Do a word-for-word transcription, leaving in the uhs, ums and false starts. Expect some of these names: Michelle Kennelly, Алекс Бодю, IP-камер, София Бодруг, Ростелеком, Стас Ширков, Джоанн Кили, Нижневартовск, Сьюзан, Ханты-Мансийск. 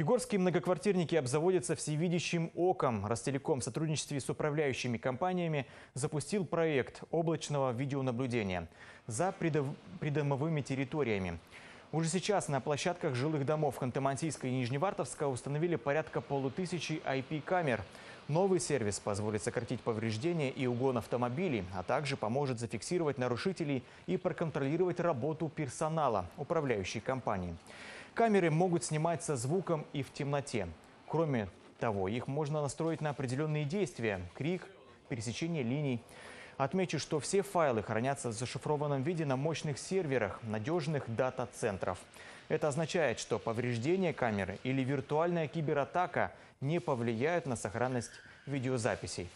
Егорские многоквартирники обзаводятся всевидящим оком. Ростелеком в сотрудничестве с управляющими компаниями запустил проект облачного видеонаблюдения за придомовыми территориями. Уже сейчас на площадках жилых домов Ханты-Мансийска и Нижневартовска установили порядка полутысячи ай пи камер. Новый сервис позволит сократить повреждения и угон автомобилей, а также поможет зафиксировать нарушителей и проконтролировать работу персонала управляющей компании. Камеры могут снимать со звуком и в темноте. Кроме того, их можно настроить на определенные действия – крик, пересечение линий. Отмечу, что все файлы хранятся в зашифрованном виде на мощных серверах надежных дата-центров. Это означает, что повреждение камеры или виртуальная кибератака не повлияют на сохранность видеозаписей.